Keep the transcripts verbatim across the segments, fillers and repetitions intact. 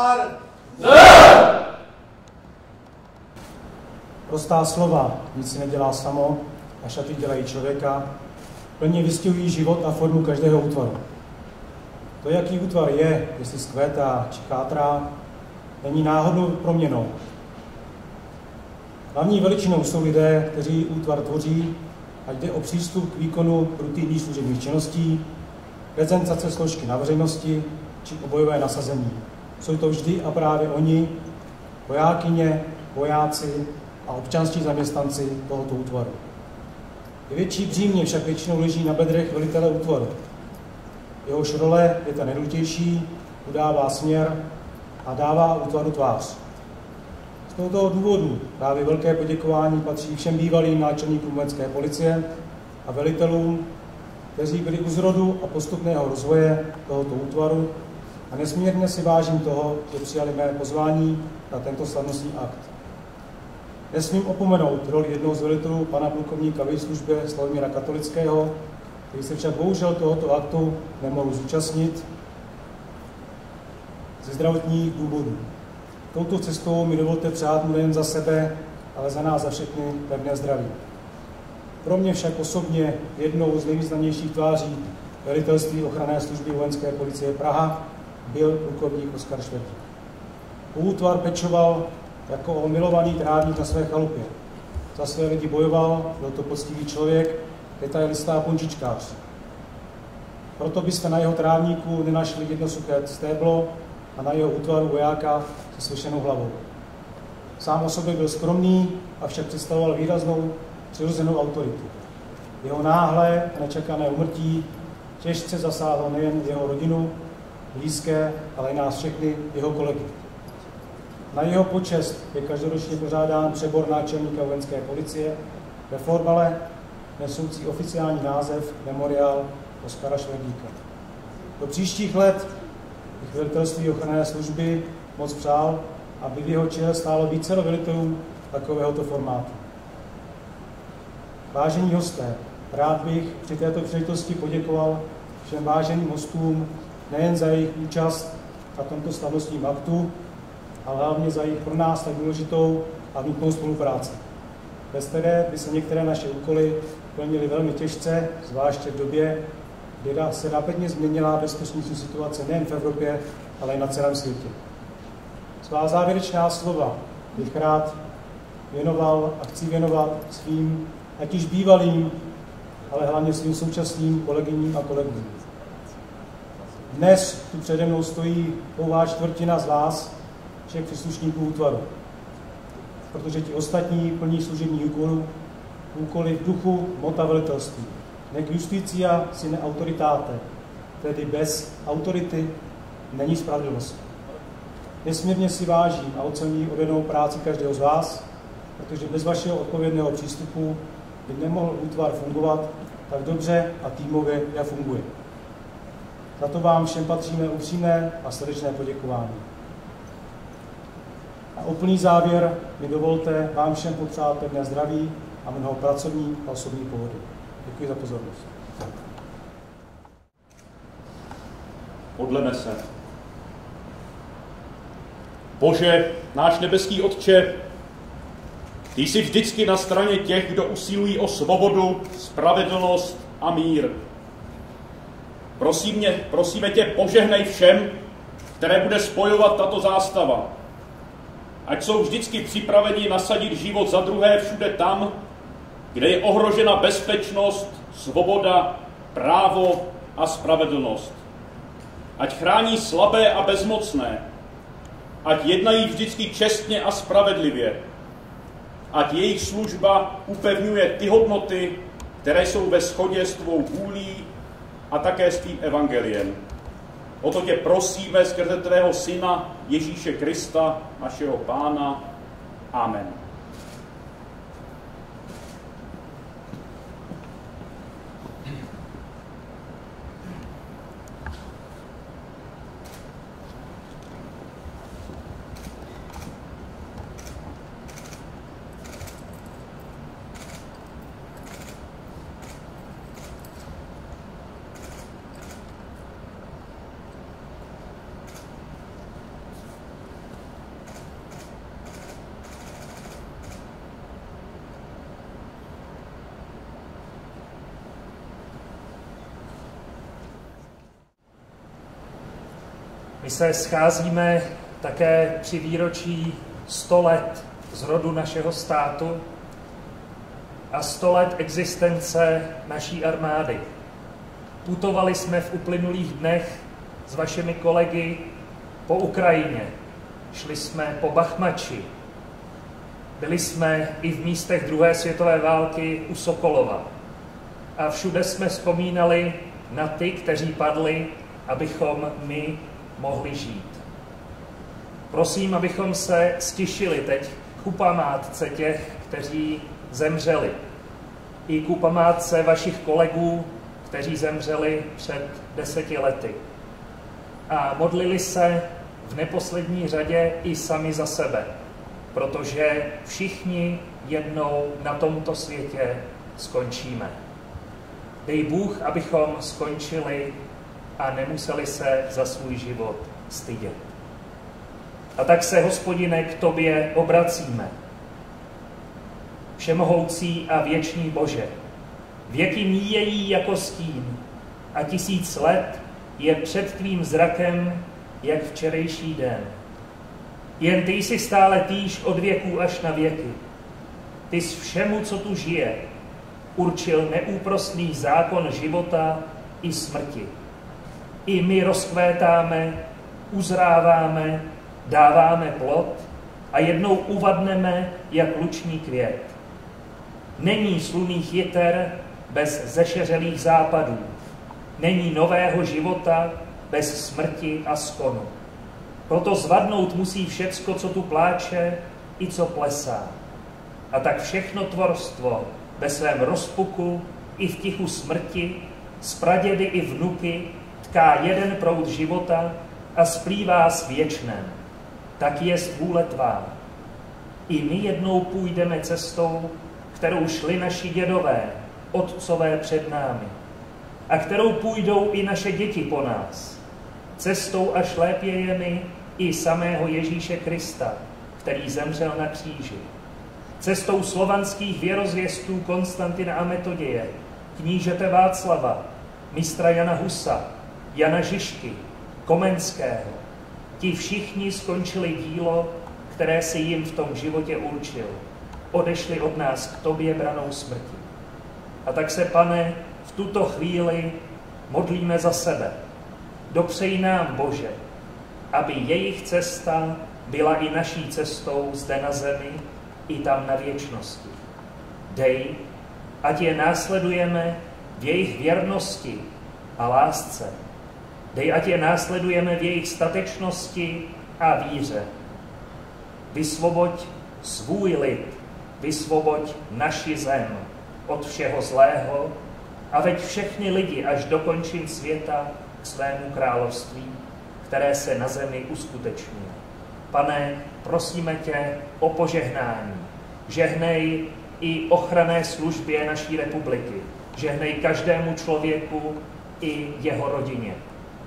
pár ne! Prostá slova, nic nedělá samo, a šaty dělají člověka, plně vystihují život a formu každého útvaru. To, jaký útvar je, jestli zkvétá či chátrá, není náhodnou proměnou. Hlavní veličinou jsou lidé, kteří útvar tvoří, a jde o přístup k výkonu rutinních služebních činností, prezentace složky na veřejnosti či obojové nasazení. Jsou to vždy a právě oni, vojákyně, vojáci a občanští zaměstnanci tohoto útvaru. Největší břímě však většinou leží na bedrech velitele útvaru. Jehož role je ta nejdůležitější, udává směr a dává útvaru tvář. Z tohoto důvodu právě velké poděkování patří všem bývalým náčelníkům vojenské policie a velitelům, kteří byli u zrodu a postupného rozvoje tohoto útvaru, a nesmírně si vážím toho, že přijali mé pozvání na tento slavnostní akt. Nesmím opomenout roli jednoho z velitelů, pana plukovníka ve službě Slavomíra Katolického, který se však bohužel tohoto aktu nemohl zúčastnit ze zdravotních důvodů. Touto cestou mi dovolte přát nejen za sebe, ale za nás, za všechny pevné zdraví. Pro mě však osobně jednou z nejvýznamnějších tváří velitelství ochranné služby vojenské policie Praha byl plukovník Oskar Šverdík. Útvar pečoval jako o milovaný trávník na své chalupě. Za své lidi bojoval, byl to poctivý člověk, detailista a punčičkář. Proto byste na jeho trávníku nenašli jedno suché stéblo a na jeho útvaru vojáka se svěšenou hlavou. Sám o sobě byl skromný, avšak představoval výraznou přirozenou autoritu. Jeho náhlé a nečekané úmrtí těžce zasáhlo nejen jeho rodinu, blízké, ale i nás všechny, jeho kolegy. Na jeho počest je každoročně pořádán přebor náčelníka vojenské policie ve formale nesoucí oficiální název Memoriál Oskara Šverdíka. Do příštích let bych velitelství ochranné služby moc přál, aby v jeho čele stálo vícero velitelů takovéhoto formátu. Vážení hosté, rád bych při této příležitosti poděkoval všem váženým hostům nejen za jejich účast na tomto slavnostním aktu, ale hlavně za jejich pro nás tak důležitou a nutnou spolupráci, bez které by se některé naše úkoly plnily velmi těžce, zvláště v době, kdy se rapidně změnila bezpečnostní situace nejen v Evropě, ale i na celém světě. Svá závěrečná slova bych rád věnoval a chci věnovat svým, ať již bývalým, ale hlavně svým současným kolegyním a kolegům. Dnes tu přede mnou stojí pouhá čtvrtina z vás, všech příslušníků útvaru, protože ti ostatní plní služební úkolů, úkoly v duchu mota velitelství. Nec justitia sine autoritate, tedy bez autority není spravedlnost. Nesmírně si vážím a ocením odvedenou práci každého z vás, protože bez vašeho odpovědného přístupu by nemohl útvar fungovat tak dobře a týmově, jak funguje. Za to vám všem patříme upřímné a srdečné poděkování. A úplný závěr mi dovolte vám všem popřát pevné zdraví a mnoho pracovní a osobní pohody. Děkuji za pozornost. Modleme se. Bože, náš nebeský Otče, Ty jsi vždycky na straně těch, kdo usilují o svobodu, spravedlnost a mír. Prosím mě, prosíme Tě, požehnej všem, které bude spojovat tato zástava. Ať jsou vždycky připraveni nasadit život za druhé všude tam, kde je ohrožena bezpečnost, svoboda, právo a spravedlnost. Ať chrání slabé a bezmocné. Ať jednají vždycky čestně a spravedlivě. Ať jejich služba upevňuje ty hodnoty, které jsou ve shodě s tvou vůlí a také s tvým evangeliem. O to tě prosíme skrze tvého Syna, Ježíše Krista, našeho Pána. Amen. My se scházíme také při výročí sto let zrodu našeho státu a sto let existence naší armády. Putovali jsme v uplynulých dnech s vašimi kolegy po Ukrajině, šli jsme po Bachmači, byli jsme i v místech druhé světové války u Sokolova a všude jsme vzpomínali na ty, kteří padli, abychom my mohli žít. Prosím, abychom se stišili teď ku památce těch, kteří zemřeli, i ku památce vašich kolegů, kteří zemřeli před deseti lety. A modlili se v neposlední řadě i sami za sebe, protože všichni jednou na tomto světě skončíme. Dej Bůh, abychom skončili a nemuseli se za svůj život stydět. A tak se, Hospodine, k tobě obracíme. Všemohoucí a věčný Bože, věky míjejí jako stín a tisíc let je před tvým zrakem jak včerejší den. Jen ty jsi stále týž od věků až na věky. Ty jsi všemu, co tu žije, určil neúprosný zákon života i smrti. I my rozkvétáme, uzráváme, dáváme plod a jednou uvadneme jak luční květ. Není slunných jiter bez zešeřelých západů. Není nového života bez smrti a skonu. Proto zvadnout musí všecko, co tu pláče i co plesá. A tak všechno tvorstvo ve svém rozpuku i v tichu smrti, z pradědy i vnuky, tká jeden proud života a splývá s věčnem. Tak jest vůle tvá. I my jednou půjdeme cestou, kterou šli naši dědové, otcové před námi, a kterou půjdou i naše děti po nás. Cestou až šlépějemi i samého Ježíše Krista, který zemřel na kříži. Cestou slovanských věrozvěstů Konstantina a Metoděje, knížete Václava, mistra Jana Husa, Jana Žižky, Komenského. Ti všichni skončili dílo, které si jim v tom životě určil. Odešli od nás k tobě branou smrti. A tak se, Pane, v tuto chvíli modlíme za sebe. Dopřej nám, Bože, aby jejich cesta byla i naší cestou zde na zemi, i tam na věčnosti. Dej, ať je následujeme v jejich věrnosti a lásce. Dej, ať je následujeme v jejich statečnosti a víře. Vysvoboď svůj lid, vysvoboď naši zem od všeho zlého a veď všechny lidi až do končin světa k svému království, které se na zemi uskuteční. Pane, prosíme tě o požehnání. Žehnej i ochranné službě naší republiky. Žehnej každému člověku i jeho rodině.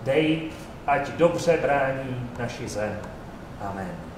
Dej, ať dobře brání naši zem. Amen.